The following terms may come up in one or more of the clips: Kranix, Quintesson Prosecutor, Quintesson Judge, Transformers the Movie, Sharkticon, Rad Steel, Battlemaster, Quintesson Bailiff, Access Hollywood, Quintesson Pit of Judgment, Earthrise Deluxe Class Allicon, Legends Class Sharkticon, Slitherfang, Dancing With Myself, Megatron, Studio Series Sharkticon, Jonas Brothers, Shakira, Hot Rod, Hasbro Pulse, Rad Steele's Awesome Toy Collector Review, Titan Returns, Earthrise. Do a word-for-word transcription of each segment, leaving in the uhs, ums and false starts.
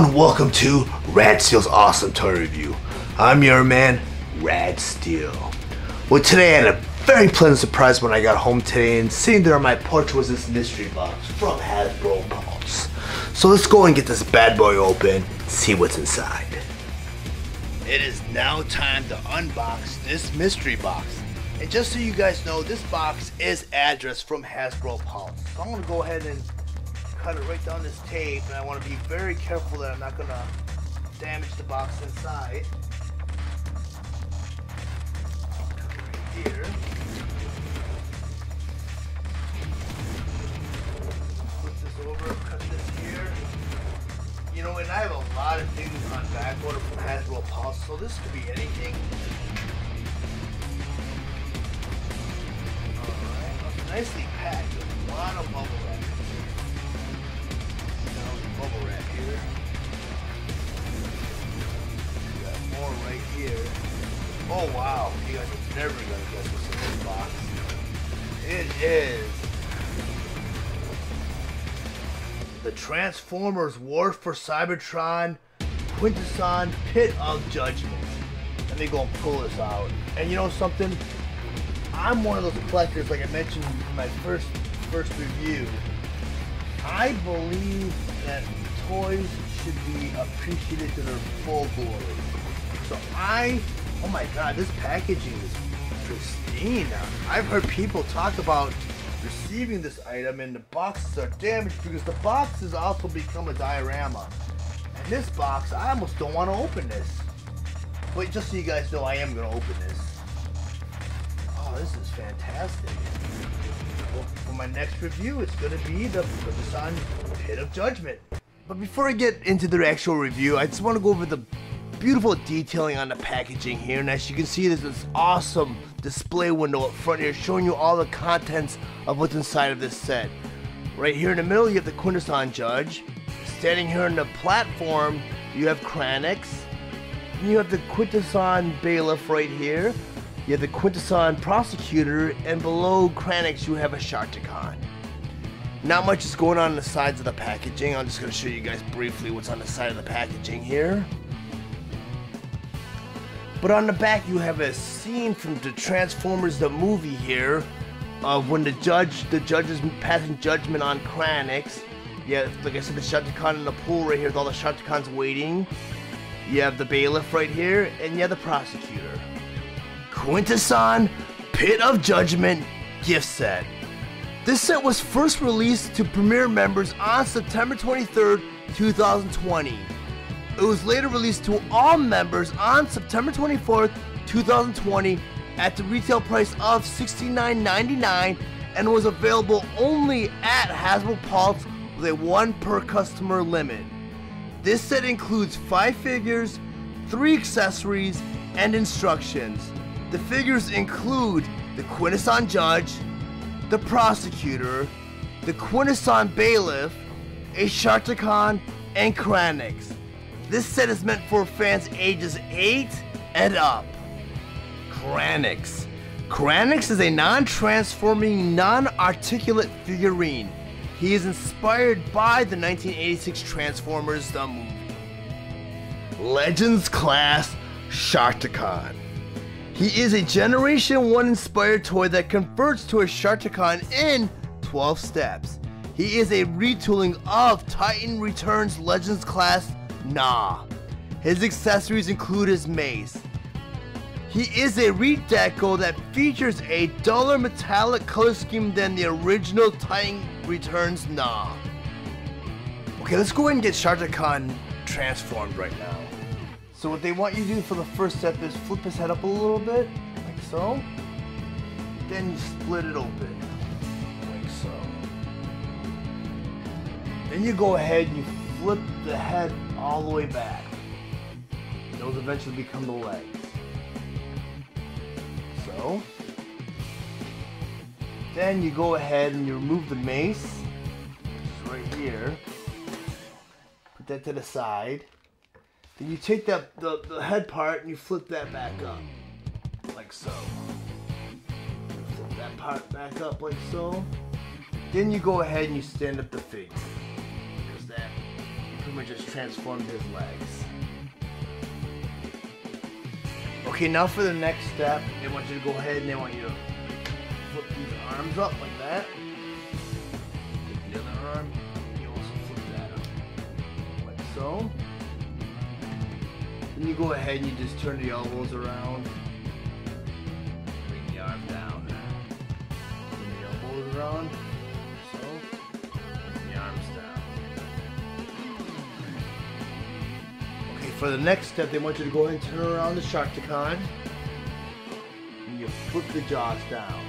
Hello and welcome to Rad Steel's Awesome Toy Review. I'm your man, Rad Steel. Well, today I had a very pleasant surprise when I got home today, and sitting there on my porch was this mystery box from Hasbro Pulse. So let's go and get this bad boy open and see what's inside. It is now time to unbox this mystery box. And just so you guys know, this box is addressed from Hasbro Pulse. So I'm gonna go ahead and cut it right down this tape, and I want to be very careful that I'm not gonna damage the box inside. Right here. Put this over, cut this here. You know, and I have a lot of things on back order from Hasbro Pulse, so this could be anything. Alright, that's nicely packed with a lot of bubble wrap. Bubble wrap here. We got more right here. Oh wow, you guys are never gonna guess what's in this box. It is the Transformers War for Cybertron Quintesson Pit of Judgment. Let me go and pull this out. And you know something? I'm one of those collectors, like I mentioned in my first first review. I believe that toys should be appreciated to their full glory. So I, oh my god, this packaging is pristine. I've heard people talk about receiving this item and the boxes are damaged because the boxes also become a diorama. And this box, I almost don't want to open this. But just so you guys know, I am going to open this. Oh, this is fantastic. For my next review, it's going to be the Quintesson Pit of Judgment. But before I get into the actual review, I just want to go over the beautiful detailing on the packaging here. And as you can see, there's this awesome display window up front here showing you all the contents of what's inside of this set. Right here in the middle, you have the Quintesson Judge. Standing here on the platform, you have Kranix. You have the Quintesson Bailiff right here. You have the Quintesson Prosecutor, and below Kranix you have a Sharkticon. Not much is going on in the sides of the packaging. I'm just going to show you guys briefly what's on the side of the packaging here. But on the back you have a scene from the Transformers the Movie here, of when the judge, the judge is passing judgment on Kranix. Yeah, like I said, the Sharkticon in the pool right here with all the Sharkticons waiting. You have the Bailiff right here, and you have the Prosecutor. Quintesson Pit of Judgment gift set. This set was first released to Premier members on September twenty-third, two thousand twenty. It was later released to all members on September twenty-fourth, two thousand twenty at the retail price of sixty-nine ninety-nine, and was available only at Hasbro Pulse with a one per customer limit. This set includes five figures, three accessories, and instructions. The figures include the Quintesson Judge, the Prosecutor, the Quintesson Bailiff, a Sharkticon, and Kranix. This set is meant for fans ages eight and up. Kranix. Kranix is a non-transforming, non-articulate figurine. He is inspired by the nineteen eighty-six Transformers the Movie. Legends Class Sharkticon. He is a Generation one inspired toy that converts to a Sharkticon in twelve steps. He is a retooling of Titan Returns Legends Class Nah. His accessories include his mace. He is a redeco that features a duller metallic color scheme than the original Titan Returns Nah. Okay, let's go ahead and get Sharkticon transformed right now. So what they want you to do for the first step is flip his head up a little bit, like so. Then you split it open, like so. Then you go ahead and you flip the head all the way back. Those eventually become the legs. So. Then you go ahead and you remove the mace. It's right here. Put that to the side. Then you take that the, the head part and you flip that back up, like so. Flip that part back up like so. Then you go ahead and you stand up the figure. Because that Puma just transformed his legs. Okay, now for the next step, they want you to go ahead and they want you to flip these arms up like that. Flip the other arm, you also flip that up, like so. Then you go ahead and you just turn the elbows around. Bring the arm down. Turn the elbows around, so. Bring the arms down. Okay, for the next step, they want you to go ahead and turn around the Sharkticon. And you flip the jaws down.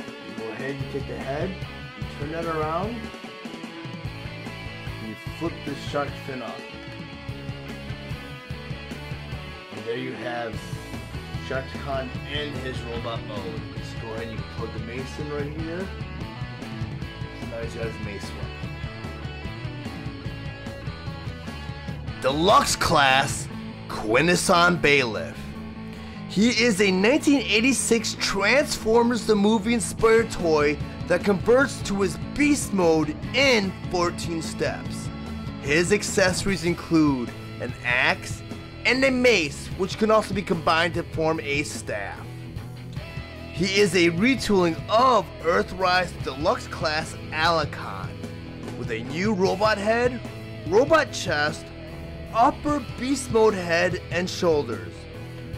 You go ahead, you take the head, you turn that around, and you flip the shark fin up. And there you have Sharkticon in his robot mode. Let's go ahead and you plug the mace in right here. So now he's got his mace one. Deluxe Class Quintesson Bailiff. He is a nineteen eighty-six Transformers the Movie inspired toy that converts to his beast mode in fourteen steps. His accessories include an axe and a mace, which can also be combined to form a staff. He is a retooling of Earthrise Deluxe Class Allicon with a new robot head, robot chest, upper beast mode head and shoulders.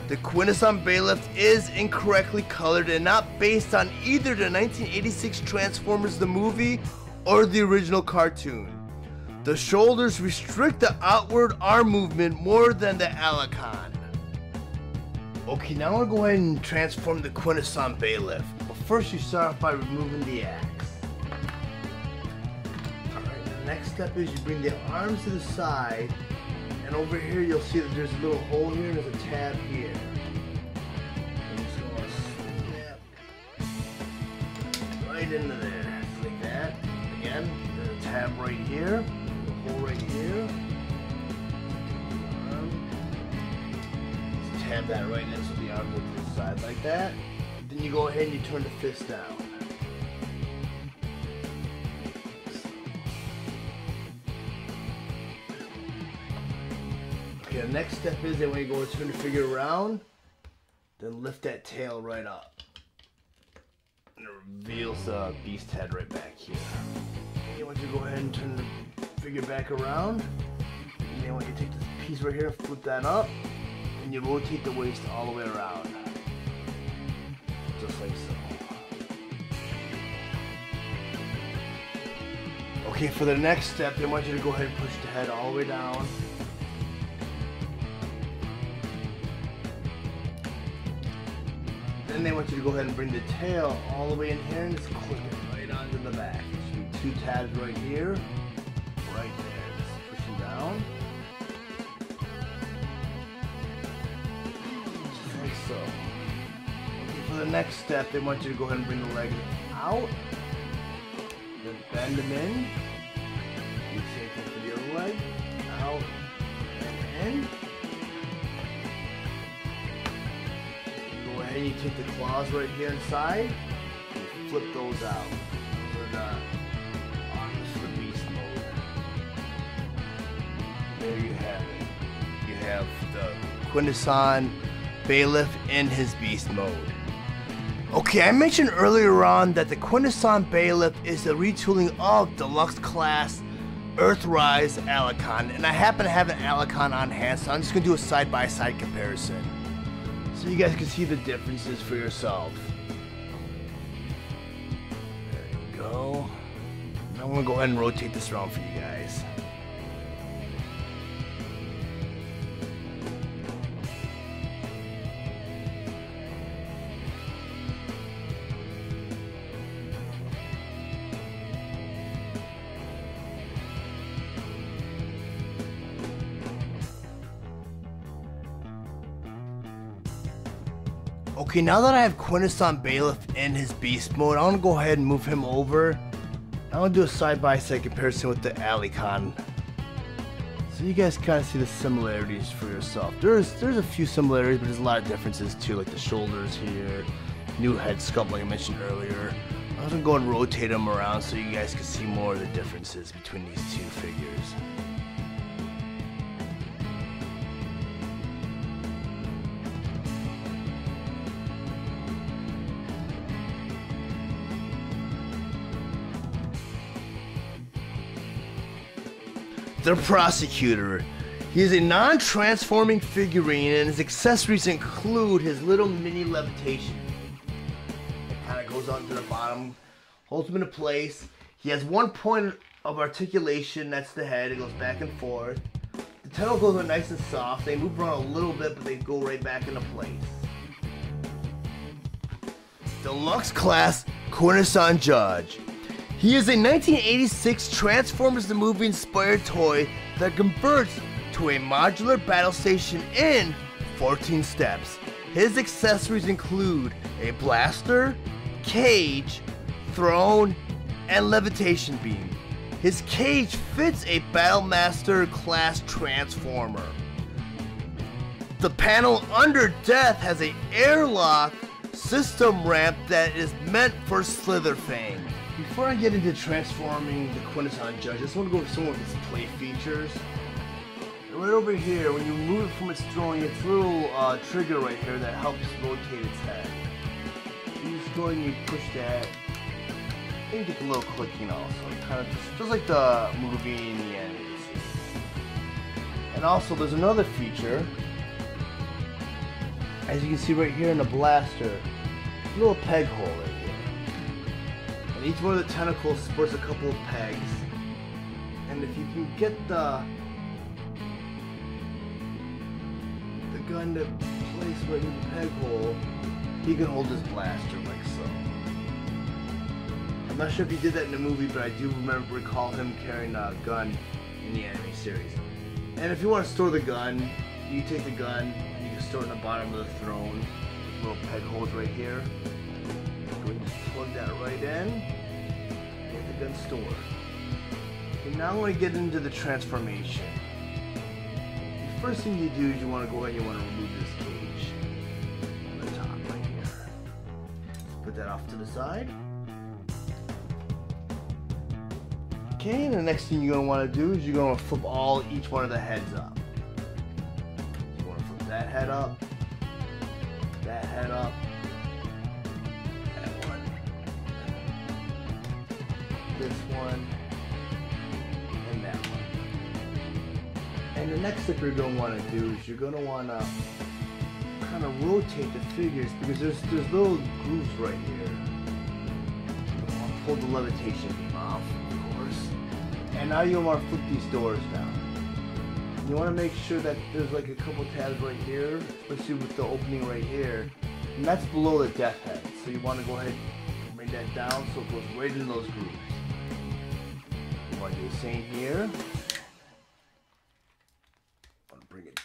The Quintesson Bailiff is incorrectly colored and not based on either the nineteen eighty-six Transformers the Movie or the original cartoon. The shoulders restrict the outward arm movement more than the Allicon. Okay, now I'm going to go ahead and transform the Quintesson Bailiff. But first you start off by removing the axe. Alright, the next step is you bring the arms to the side. And over here, you'll see that there's a little hole here and there's a tab here. I'm just going to snap right into there, like that. Again, there's a tab right here, a hole right here. Um, just tab that right in so the arm goes to the side like that. Then you go ahead and you turn the fist down. The next step is that when you go and turn the figure around, then lift that tail right up. And it reveals the beast head right back here. And you want to go ahead and turn the figure back around. And then when you take this piece right here, flip that up, and you rotate the waist all the way around. Just like so. Okay, for the next step, they want you to go ahead and push the head all the way down. Then they want you to go ahead and bring the tail all the way in here and just clip it right onto the back. There should be two tabs right here, right there. Just push them down. Just like so. Okay, for the next step, they want you to go ahead and bring the legs out. Then bend them in. Do the same thing for the other leg. Out and in. And you take the claws right here inside and flip those out. Those are the arms for beast mode. There you have it. You have the Quintesson Bailiff in his beast mode. Okay, I mentioned earlier on that the Quintesson Bailiff is the retooling of Deluxe Class Earthrise Allicon, and I happen to have an Allicon on hand, so I'm just going to do a side-by-side comparison, so you guys can see the differences for yourself. There you go. Now I'm gonna go ahead and rotate this around for you guys. Okay, now that I have Quintesson Bailiff in his beast mode, I'm gonna go ahead and move him over. I'm gonna do a side-by-side comparison with the Allicon, so you guys kind of see the similarities for yourself. There's there's a few similarities, but there's a lot of differences too, like the shoulders here, new head sculpt like I mentioned earlier. I'm gonna go and rotate them around so you guys can see more of the differences between these two figures. the Prosecutor. He is a non-transforming figurine, and his accessories include his little mini levitation. It kind of goes onto the bottom, holds him into place. He has one point of articulation, that's the head. It goes back and forth. The tentacles are nice and soft. They move around a little bit, but they go right back into place. Deluxe Class Quintesson Judge. He is a nineteen eighty-six Transformers the Movie inspired toy that converts to a modular battle station in fourteen steps. His accessories include a blaster, cage, throne, and levitation beam. His cage fits a Battlemaster class transformer. The panel under death has an airlock system ramp that is meant for Slitherfang. Before I get into transforming the Quintesson Judge, I just want to go over some of his play features. Right over here, when you move it from its throwing, its little uh, trigger right here that helps rotate its head. You just go and you push that, and you get the little clicking also. Kind of just, just like the movie in the end. And also, there's another feature. As you can see right here in the blaster, a little peg hole right here. And each one of the tentacles supports a couple of pegs. And if you can get the gun to place right in the peg hole, he can hold his blaster like so. I'm not sure if he did that in the movie, but I do remember recall him carrying a gun in the anime series. And if you want to store the gun, you take the gun, you can store it in the bottom of the throne. Little peg holes right here. So we just plug that right in, get the gun stored. Okay, now I'm going to get into the transformation. First thing you do is you want to go ahead and you want to remove this cage from the top right here. Put that off to the side. Okay, and the next thing you're going to want to do is you're going to flip all each one of the heads up. You want to flip that head up, that head up, that one, this one, and that one. And the next step you're going to want to do is you're going to want to kind of rotate the figures because there's there's little grooves right here. I'll pull the levitation beam off, of course. And now you want to flip these doors down. You want to make sure that there's like a couple tabs right here, especially with the opening right here. And that's below the death head. So you want to go ahead and bring that down so it goes right in those grooves. You want to do the same here.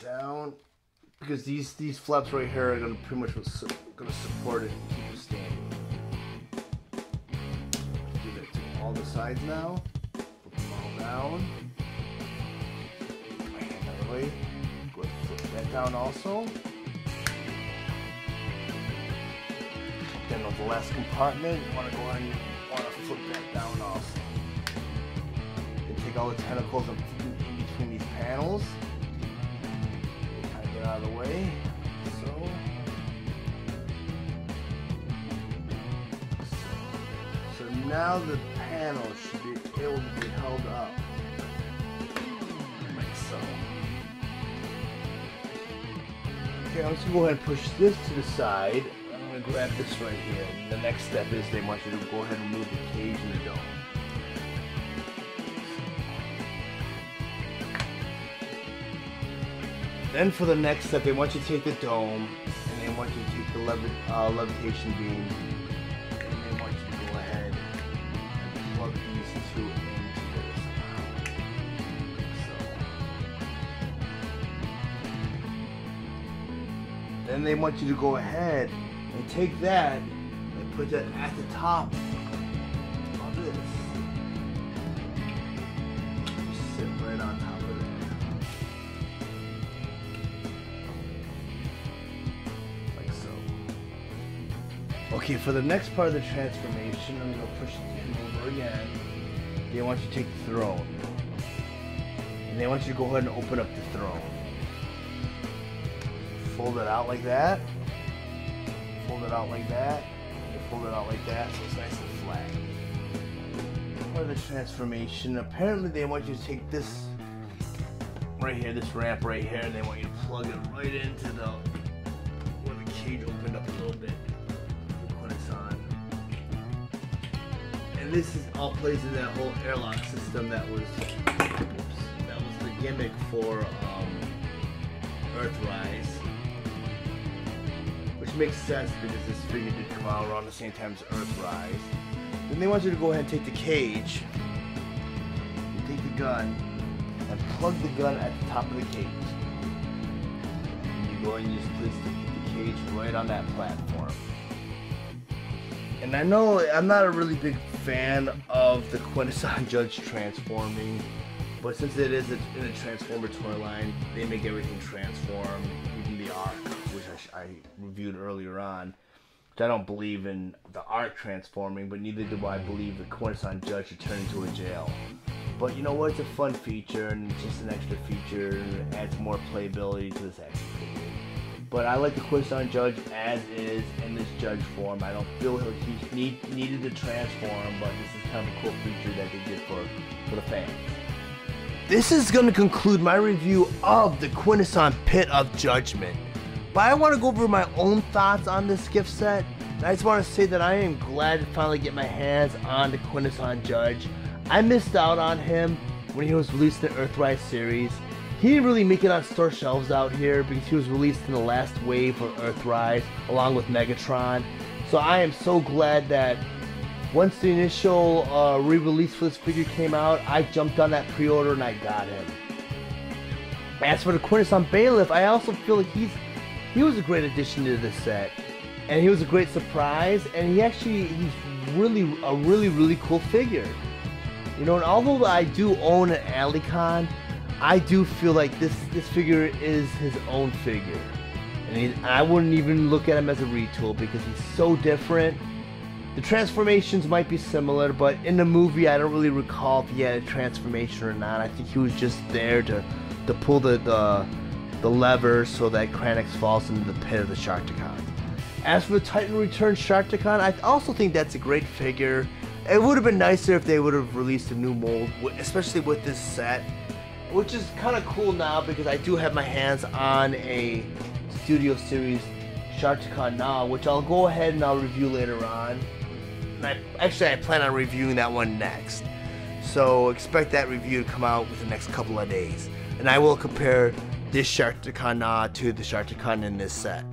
Down, because these these flaps right here are gonna pretty much su gonna support it and keep it standing. Do that to all the sides now. Flip them all down. Keep my hand out of the way. Go ahead and flip that down also. Then on the last compartment, you wanna go ahead and you wanna flip that down also. Then take all the tentacles and flip them in between these panels. Out of the way, so, so, so now the panel should be able to be held up, like so. Okay, I'm just gonna go ahead and push this to the side. I'm gonna grab this right here. And the next step is they want you to go ahead and move the cage in the dome. Then for the next step, they want you to take the dome, and they want you to take the levi uh, levitation beam, and they want you to go ahead and plug these two into this. So. Then they want you to go ahead and take that and put that at the top of this. Just sit right on top of that. Okay, for the next part of the transformation, I'm going to push him over again. They want you to take the throne. And they want you to go ahead and open up the throne. Fold it out like that. Fold it out like that. And fold it out like that so it's nice and flat. For the transformation, apparently they want you to take this right here, this ramp right here, and they want you to plug it right into the, where the cage opened up a little bit. Put this on. And this is all plays in that whole airlock system that was, oops, that was the gimmick for um, Earthrise. Which makes sense because this figure did come out around the same time as Earthrise. Then they want you to go ahead and take the cage, you take the gun, and plug the gun at the top of the cage. And you go and you just place the, the cage right on that platform. And I know I'm not a really big fan of the Quintesson Judge transforming, but since it is a, in a Transformer toy line, they make everything transform, even the arc, which I, I reviewed earlier on. I don't believe in the art transforming, but neither do I believe the Quintesson Judge should turn into a jail. But you know what? It's a fun feature, and it's just an extra feature, and adds more playability to this action figure. But I like the Quintesson Judge as is in this Judge form. I don't feel he need, needed to transform, but this is kind of a cool feature that they did for, for the fans. This is going to conclude my review of the Quintesson Pit of Judgment. But I want to go over my own thoughts on this gift set. And I just want to say that I am glad to finally get my hands on the Quintesson Judge. I missed out on him when he was released in the Earthrise series. He didn't really make it on store shelves out here because he was released in the last wave of Earthrise along with Megatron. So I am so glad that once the initial uh, re-release for this figure came out, I jumped on that pre-order and I got him. As for the Quintesson Bailiff, I also feel like he's He was a great addition to this set, and he was a great surprise, and he actually, he's really, a really, really cool figure. You know, and although I do own an Allicon, I do feel like this, this figure is his own figure. And he, I wouldn't even look at him as a retool because he's so different. The transformations might be similar, but in the movie, I don't really recall if he had a transformation or not. I think he was just there to, to pull the... the the lever so that Kranix falls into the pit of the Sharkticon. As for the Titan Returns Sharkticon, I also think that's a great figure. It would have been nicer if they would have released a new mold, especially with this set, which is kind of cool now because I do have my hands on a Studio Series Sharkticon now, which I'll go ahead and I'll review later on. And I, actually, I plan on reviewing that one next. So expect that review to come out within the next couple of days. And I will compare this Sharkticon uh, to the Sharkticon in this set.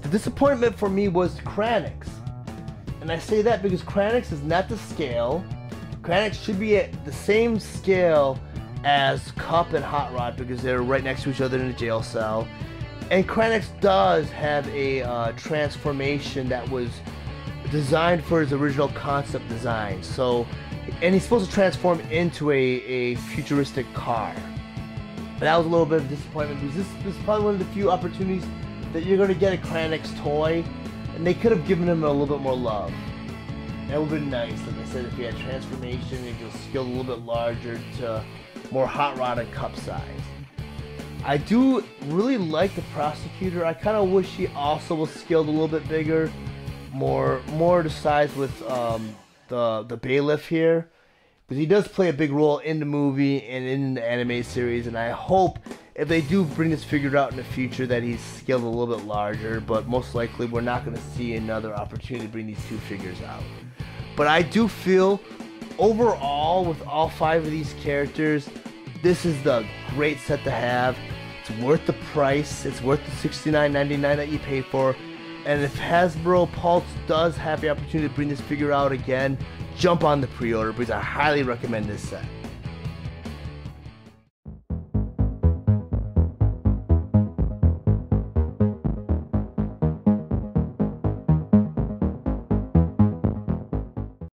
The disappointment for me was Kranix. And I say that because Kranix is not the scale. Kranix should be at the same scale as Cup and Hot Rod because they're right next to each other in a jail cell. And Kranix does have a uh, transformation that was designed for his original concept design. So, and he's supposed to transform into a, a futuristic car. But that was a little bit of a disappointment because this, this is probably one of the few opportunities that you're going to get a Kranix toy, and they could have given him a little bit more love. That would have been nice, like I said, if he had transformation, if he was skilled a little bit larger to more Hot Rod and Cup size. I do really like the Prosecutor. I kind of wish he also was skilled a little bit bigger, more more to size with um, the the Bailiff here. But he does play a big role in the movie and in the anime series, and I hope if they do bring this figure out in the future that he's scaled a little bit larger, but most likely we're not going to see another opportunity to bring these two figures out. But I do feel overall with all five of these characters, this is the great set to have. It's worth the price, it's worth the sixty-nine ninety-nine that you paid for, and if Hasbro Pulse does have the opportunity to bring this figure out again, jump on the pre-order because I highly recommend this set.